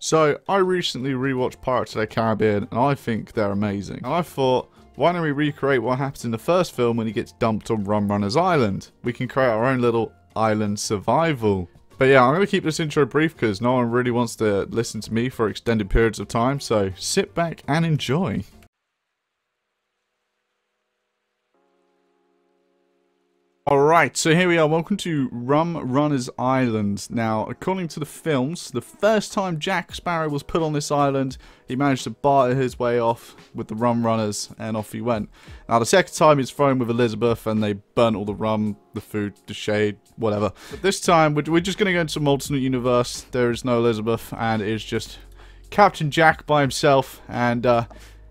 So, I recently rewatched Pirates of the Caribbean, and I think they're amazing. And I thought, why don't we recreate what happens in the first film when he gets dumped on Rumrunner's Island? We can create our own little island survival. But yeah, I'm going to keep this intro brief because no one really wants to listen to me for extended periods of time, so sit back and enjoy. Alright, so here we are. Welcome to Rumrunner's Island. Now, according to the films, the first time Jack Sparrow was put on this island, he managed to barter his way off with the Rumrunners, and off he went. Now, the second time he's thrown with Elizabeth, and they burnt all the rum, the food, the shade, whatever. But this time, we're just going to go into some alternate universe. There is no Elizabeth, and it's just Captain Jack by himself, and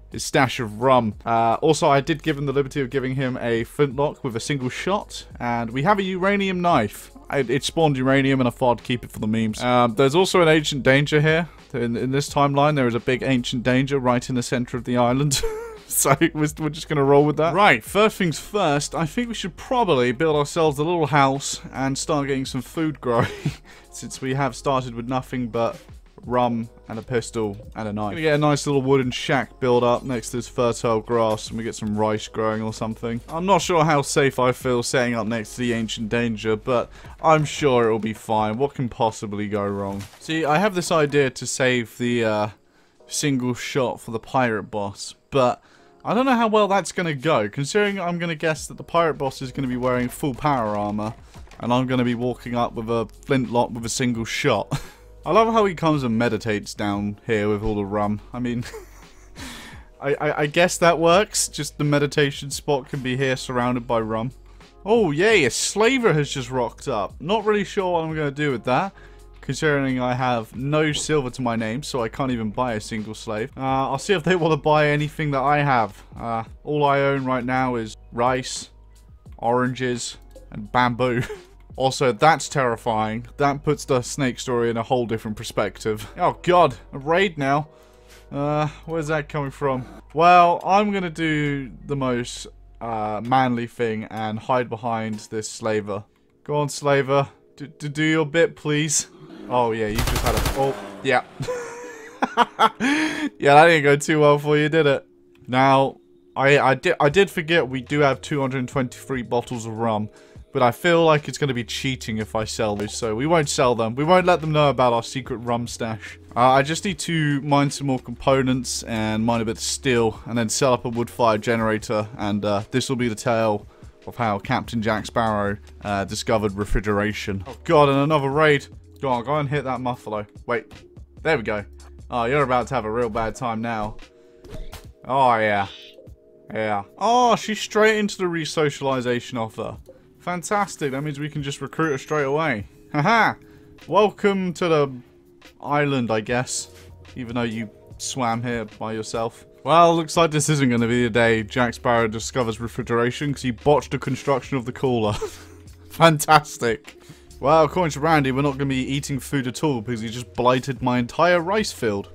his stash of rum. Also, I did give him the liberty of giving him a flintlock with a single shot, and we have a uranium knife. It spawned uranium, and I thought I'd keep it for the memes. There's also an ancient danger here. In this timeline, there is a big ancient danger right in the center of the island. So we're just going to roll with that. Right, first things first, I think we should probably build ourselves a little house and start getting some food growing, since we have started with nothing but rum and a pistol and a knife. Gonna get a nice little wooden shack built up next to this fertile grass, and we get some rice growing or something. I'm not sure how safe I feel setting up next to the ancient danger, but I'm sure it'll be fine. What can possibly go wrong? See, I have this idea to save the single shot for the pirate boss, but I don't know how well that's gonna go, considering I'm gonna guess that the pirate boss is gonna be wearing full power armor, and I'm gonna be walking up with a flintlock with a single shot. I love how he comes and meditates down here with all the rum. I mean, I guess that works. Just the meditation spot can be here surrounded by rum. Oh, yay, a slaver has just rocked up. Not really sure what I'm going to do with that, considering I have no silver to my name, so I can't even buy a single slave. I'll see if they want to buy anything that I have. All I own right now is rice, oranges, and bamboo. Also, that's terrifying. That puts the snake story in a whole different perspective. Oh god, a raid now. Where's that coming from? Well, I'm gonna do the most manly thing and hide behind this slaver. Go on, slaver. Do your bit, please. Oh yeah, you just had a... Oh, yeah. Yeah, that didn't go too well for you, did it? Now, I did forget we do have 223 bottles of rum. But I feel like it's going to be cheating if I sell those, so we won't sell them. We won't let them know about our secret rum stash. I just need to mine some more components and mine a bit of steel, and then set up a wood-fired generator, and this will be the tale of how Captain Jack Sparrow discovered refrigeration. Oh god, and another raid. Go on, go and hit that muffalo. Wait, there we go. Oh, you're about to have a real bad time now. Oh, yeah. Yeah. Oh, she's straight into the re-socialization offer. Fantastic, that means we can just recruit her straight away. Haha! Welcome to the island, I guess. Even though you swam here by yourself. Well, looks like this isn't going to be the day Jack Sparrow discovers refrigeration, because he botched the construction of the cooler. Fantastic. Well, according to Randy, we're not going to be eating food at all, because he just blighted my entire rice field.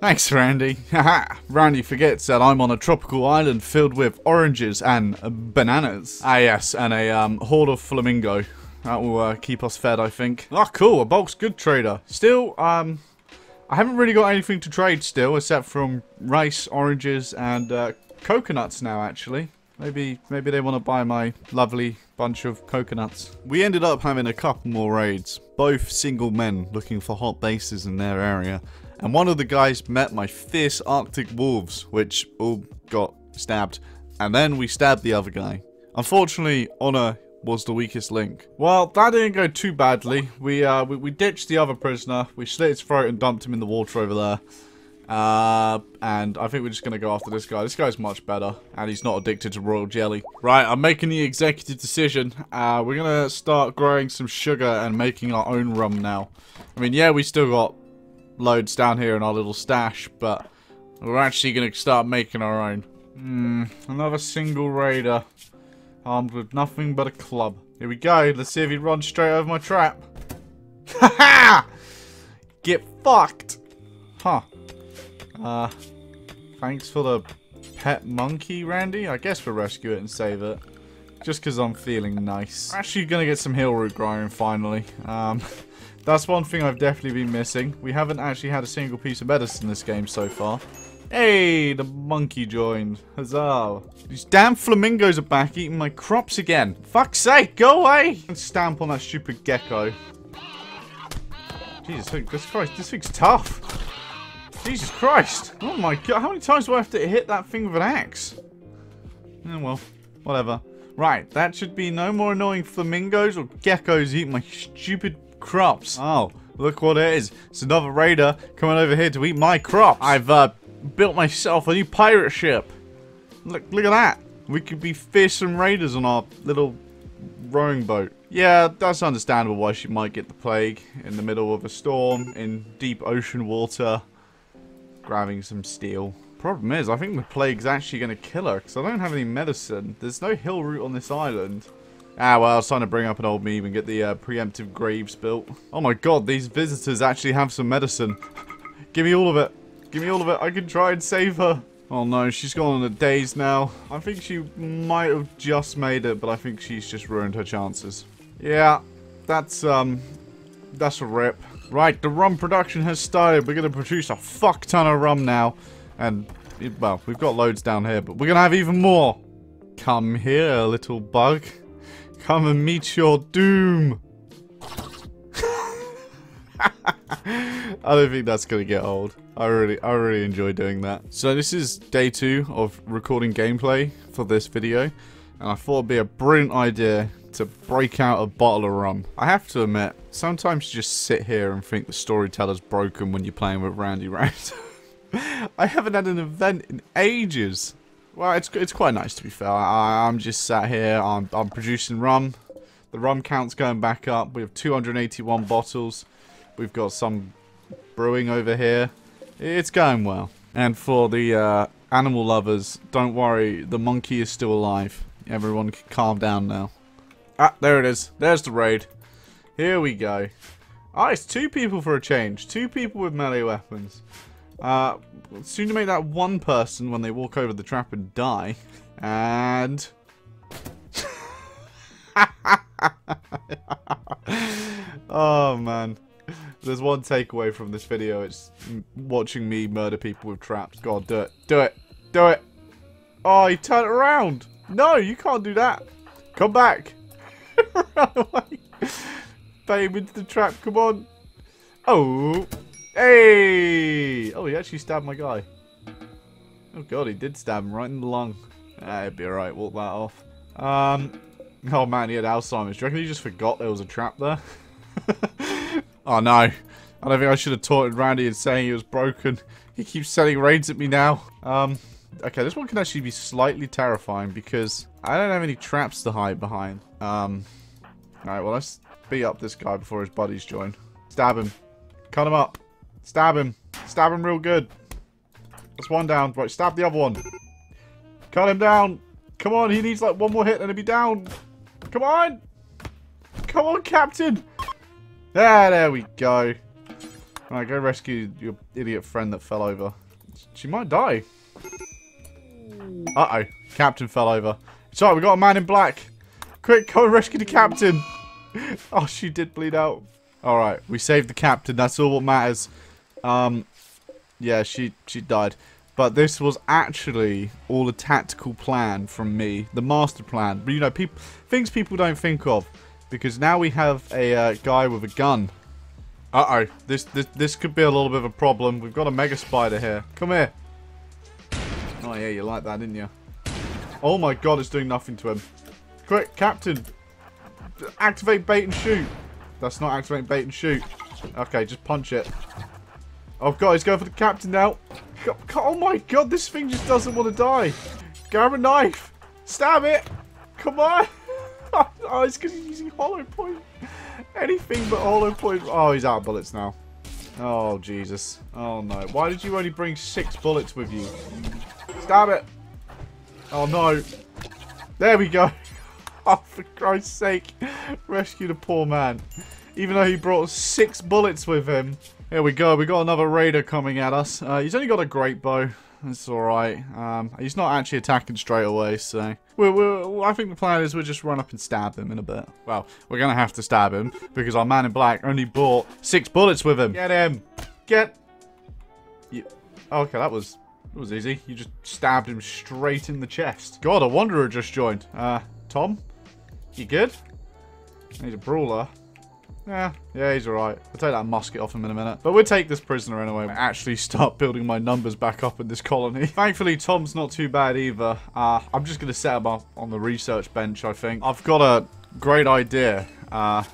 Thanks, Randy. Haha. Randy forgets that I'm on a tropical island filled with oranges and bananas. Ah, yes, and a horde of flamingo. That will keep us fed, I think. Ah, oh, cool. A bulk's good trader. Still, I haven't really got anything to trade still, except from rice, oranges, and coconuts now, actually. Maybe they want to buy my lovely bunch of coconuts. We ended up having a couple more raids. Both single men looking for hot bases in their area. And one of the guys met my fierce Arctic wolves, which all got stabbed. And then we stabbed the other guy. Unfortunately, Honor was the weakest link. Well, that didn't go too badly. We ditched the other prisoner. We slit his throat and dumped him in the water over there. And I think we're just going to go after this guy. This guy's much better. And he's not addicted to royal jelly. Right, I'm making the executive decision. We're going to start growing some sugar and making our own rum now. I mean, yeah, we still got loads down here in our little stash, but we're actually going to start making our own. Another single raider armed with nothing but a club. Here we go. Let's see if he runs straight over my trap. Ha ha! Get fucked! Huh. Thanks for the pet monkey, Randy. I guess we'll rescue it and save it. Just because I'm feeling nice. We're actually going to get some hill root growing finally. That's one thing I've definitely been missing. We haven't actually had a single piece of medicine in this game so far. Hey, the monkey joined. Huzzah. These damn flamingos are back eating my crops again. Fuck's sake, go away! And stamp on that stupid gecko. Jesus Christ, this thing's tough. Jesus Christ. Oh my god, how many times do I have to hit that thing with an axe? Oh well, whatever. Right, that should be no more annoying flamingos or geckos eating my stupid crops. Oh, look what it is. It's another raider coming over here to eat my crops. I've built myself a new pirate ship. Look at that. We could be fearsome raiders on our little rowing boat. Yeah, that's understandable why she might get the plague in the middle of a storm in deep ocean water, grabbing some steel. Problem is, I think the plague's actually going to kill her because I don't have any medicine. There's no hill route on this island. Ah, well, it's time to bring up an old meme and get the preemptive graves built. Oh my god, these visitors actually have some medicine. Give me all of it. Give me all of it. I can try and save her. Oh no, she's gone on a daze now. I think she might have just made it, but I think she's just ruined her chances. Yeah, that's a rip. Right, the rum production has started. We're going to produce a fuck ton of rum now. And, well, we've got loads down here, but we're going to have even more. Come here, little bug. Come and meet your doom. I don't think that's going to get old. I really enjoy doing that. So this is day 2 of recording gameplay for this video. And I thought it'd be a brilliant idea to break out a bottle of rum. I have to admit, sometimes you just sit here and think the storyteller's broken when you're playing with Randy Random. I haven't had an event in ages. Well, it's quite nice to be fair. I'm just sat here. I'm producing rum. The rum count's going back up. We have 281 bottles. We've got some brewing over here. It's going well. And for the animal lovers, don't worry. The monkey is still alive. Everyone can calm down now. Ah, there it is. There's the raid. Here we go. Ah, it's 2 people for a change. 2 people with melee weapons. Soon to make that one person when they walk over the trap and die. And... oh, man. There's one takeaway from this video. It's watching me murder people with traps. God, do it. Do it. Do it. Oh, he turned around. No, you can't do that. Come back. Run away. Babe, into the trap. Come on. Oh. Hey! Oh, he actually stabbed my guy. Oh god, he did stab him right in the lung. Ah, it'd be alright, walk that off. Oh man, he had Alzheimer's. Do you reckon he just forgot there was a trap there? Oh no. I don't think I should have taunted Randy and saying he was broken. He keeps sending raids at me now. Okay, this one can actually be slightly terrifying because I don't have any traps to hide behind. Alright, well let's beat up this guy before his buddies join. Stab him. Cut him up. Stab him. Stab him real good. That's one down. Right, stab the other one. Cut him down. Come on, he needs like one more hit and he'll be down. Come on. Come on, Captain. Ah, there we go. Alright, go rescue your idiot friend that fell over. She might die. Uh-oh. Captain fell over. It's alright, we got a man in black. Quick, go rescue the Captain. Oh, she did bleed out. Alright, we saved the Captain. That's all what matters. Yeah, she died. But this was actually all a tactical plan from me. The master plan. But, you know, things people don't think of. Because now we have a guy with a gun. Uh-oh. This could be a little bit of a problem. We've got a mega spider here. Come here. Oh, yeah, you like that, didn't you? Oh, my God, it's doing nothing to him. Quick, Captain. Activate bait and shoot. That's not activating bait and shoot. Okay, just punch it. Oh, God, he's going for the Captain now. Oh, my God, this thing just doesn't want to die. Grab a knife. Stab it. Come on. Oh, it's because he's using hollow point. Anything but hollow point. Oh, he's out of bullets now. Oh, Jesus. Oh, no. Why did you only bring 6 bullets with you? Stab it. Oh, no. There we go. Oh, for Christ's sake. Rescue the poor man. Even though he brought 6 bullets with him. Here we go. We got another raider coming at us. He's only got a great bow. It's alright. He's not actually attacking straight away, so... I think the plan is we'll just run up and stab him in a bit. Well, we're going to have to stab him, because our man in black only brought 6 bullets with him. Get him! Get... You... Oh, okay, that was easy. You just stabbed him straight in the chest. God, a wanderer just joined. Tom? You good? He's a brawler. Yeah, he's alright. I'll take that musket off him in a minute. But we'll take this prisoner anyway. I actually start building my numbers back up in this colony. Thankfully, Tom's not too bad either. I'm just going to set him up on the research bench, I think. I've got a great idea. I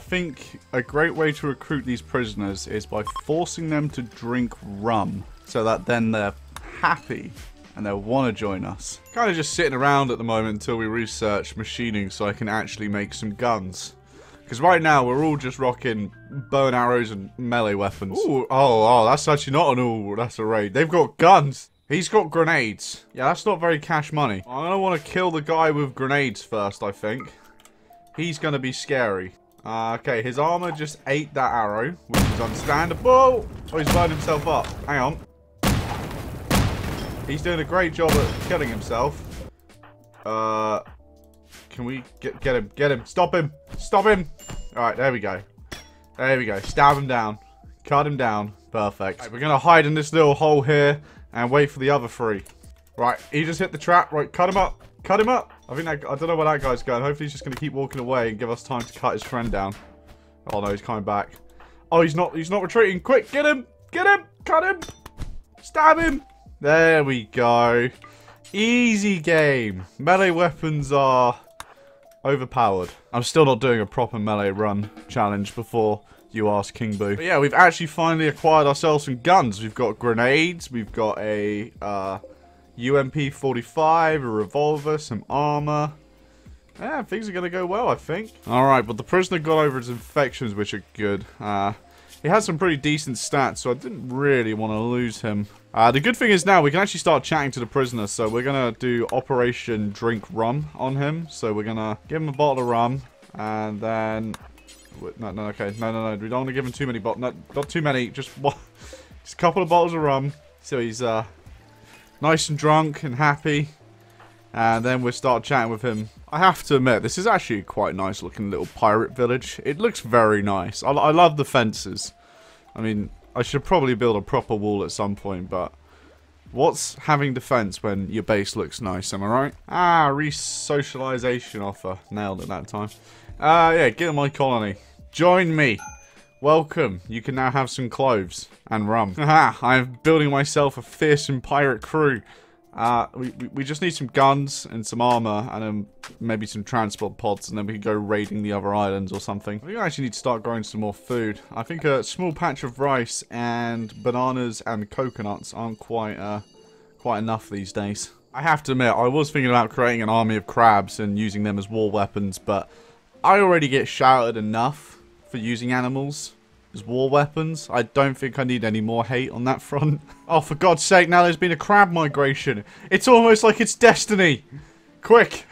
think a great way to recruit these prisoners is by forcing them to drink rum. So that then they're happy and they'll want to join us. Kind of just sitting around at the moment until we research machining so I can actually make some guns. Because right now, we're all just rocking bow and arrows and melee weapons. Ooh, oh, that's actually not an ooh, that's a raid. They've got guns. He's got grenades. Yeah, that's not very cash money. I'm going to want to kill the guy with grenades first, I think. He's going to be scary. Okay, his armor just ate that arrow, which is understandable. Oh, he's burned himself up. Hang on. He's doing a great job at killing himself. Can we get him? Get him. Stop him. Stop him. All right, there we go. There we go. Stab him down. Cut him down. Perfect. Right, we're going to hide in this little hole here and wait for the other 3. Right, he just hit the trap. Right, cut him up. Cut him up. I think that, I don't know where that guy's going. Hopefully, he's just going to keep walking away and give us time to cut his friend down. Oh, no, he's coming back. Oh, he's not retreating. Quick, get him. Get him. Cut him. Stab him. There we go. Easy game. Melee weapons are... overpowered. I'm still not doing a proper melee run challenge before you ask King Boo. But yeah, we've actually finally acquired ourselves some guns. We've got grenades, we've got a UMP-45, a revolver, some armor. Yeah, things are going to go well, I think. Alright, but the prisoner got over his infections, which are good. He has some pretty decent stats, so I didn't really want to lose him. The good thing is now we can actually start chatting to the prisoner, so we're going to do Operation Drink Rum on him. So we're going to give him a bottle of rum, and then... No, we don't want to give him too many bottles. No, not too many, just a couple of bottles of rum. So he's nice and drunk and happy, and then we'll start chatting with him. I have to admit, this is actually quite a nice looking little pirate village. It looks very nice. I love the fences. I mean... I should probably build a proper wall at some point, but what's having defense when your base looks nice, am I right? Ah, re-socialization offer. Nailed it that time. Yeah, get in my colony. Join me. Welcome. You can now have some cloves and rum. Haha, I'm building myself a fearsome pirate crew. We just need some guns and some armor and maybe some transport pods, and then we can go raiding the other islands or something. I think I actually need to start growing some more food. I think a small patch of rice and bananas and coconuts aren't quite enough these days. I have to admit, I was thinking about creating an army of crabs and using them as war weapons, but I already get shouted enough for using animals as war weapons. I don't think I need any more hate on that front. Oh, for God's sake, now there's been a crab migration. It's almost like it's destiny. Quick.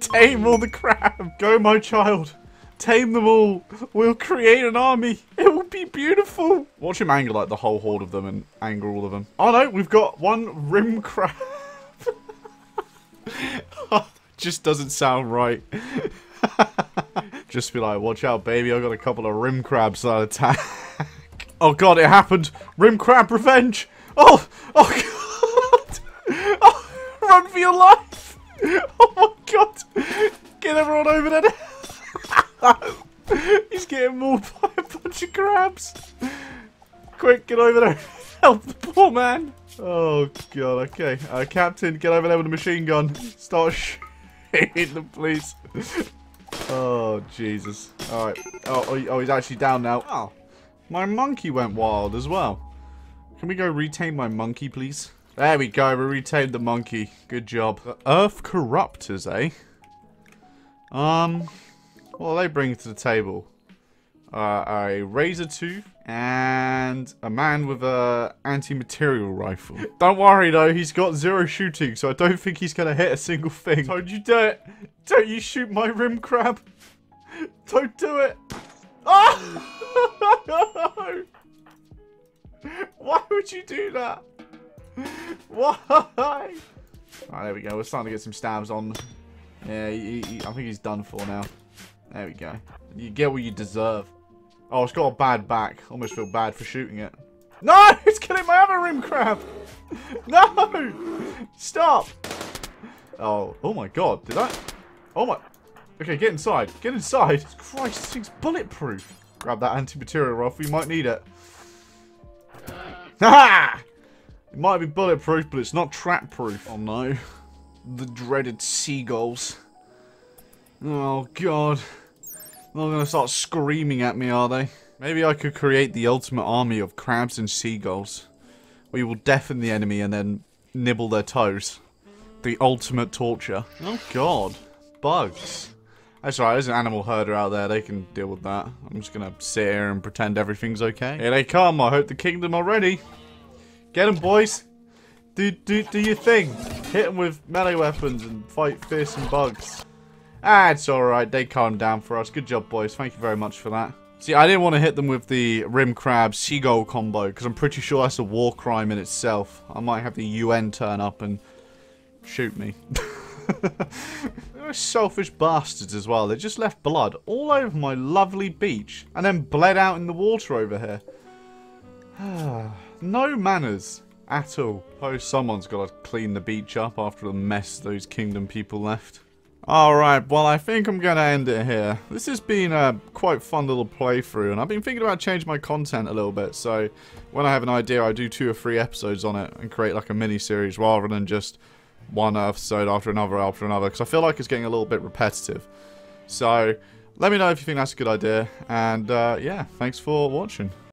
Tame all the crab. Go, my child. Tame them all. We'll create an army. It will be beautiful. Watch him anger like the whole horde of them and anger all of them. Oh, no, we've got one rim crab. Oh, just doesn't sound right. Just be like, watch out, baby. I've got a couple of rim crabs that attack. Oh, God, it happened. Rim crab revenge. Oh, God. Oh, run for your life. Oh, my God. Get everyone over there. He's getting mauled by a bunch of crabs. Quick, get over there. Help the poor man. Oh, God. Okay. Captain, get over there with a machine gun. Start shooting them, please. Oh, Jesus. Alright. Oh, he's actually down now. Oh, my monkey went wild as well. Can we go retain my monkey, please? There we go. We retained the monkey. Good job. The Earth Corruptors, eh? What are they bringing to the table? A razor tooth and a man with a anti-material rifle. Don't worry, though. He's got 0 shooting, so I don't think he's going to hit a single thing. Don't you do it. Don't you shoot my rim crab. Don't do it. Oh! No. Why would you do that? Why? Alright, there we go. We're starting to get some stabs on. Yeah, I think he's done for now. There we go. You get what you deserve. Oh, it's got a bad back. Almost feel bad for shooting it. No! It's killing my other rim crab! No! Stop! Oh, oh my god. Did I? Oh my... Okay, get inside. Get inside. Christ, this thing's bulletproof. Grab that anti-material rifle. You might need it. Ha! It might be bulletproof, but it's not trap-proof. Oh no. The dreaded seagulls. Oh god. They're not gonna start screaming at me, are they? Maybe I could create the ultimate army of crabs and seagulls. We will deafen the enemy and then nibble their toes. The ultimate torture. Oh god. Bugs. That's right, there's an animal herder out there. They can deal with that. I'm just gonna sit here and pretend everything's okay. Here they come. I hope the kingdom are ready. Get them, boys. Do your thing. Hit them with melee weapons and fight fearsome bugs. Ah, it's alright. They calmed down for us. Good job, boys. Thank you very much for that. See, I didn't want to hit them with the rim crab seagull combo because I'm pretty sure that's a war crime in itself. I might have the UN turn up and shoot me. They're selfish bastards as well. They just left blood all over my lovely beach and then bled out in the water over here. No manners at all. Oh, someone's got to clean the beach up after the mess those kingdom people left. Alright, well I think I'm going to end it here. This has been a quite fun little playthrough and I've been thinking about changing my content a little bit. So when I have an idea I do 2 or 3 episodes on it and create like a mini-series rather than just one episode after another because I feel like it's getting a little bit repetitive. So let me know if you think that's a good idea and yeah, thanks for watching.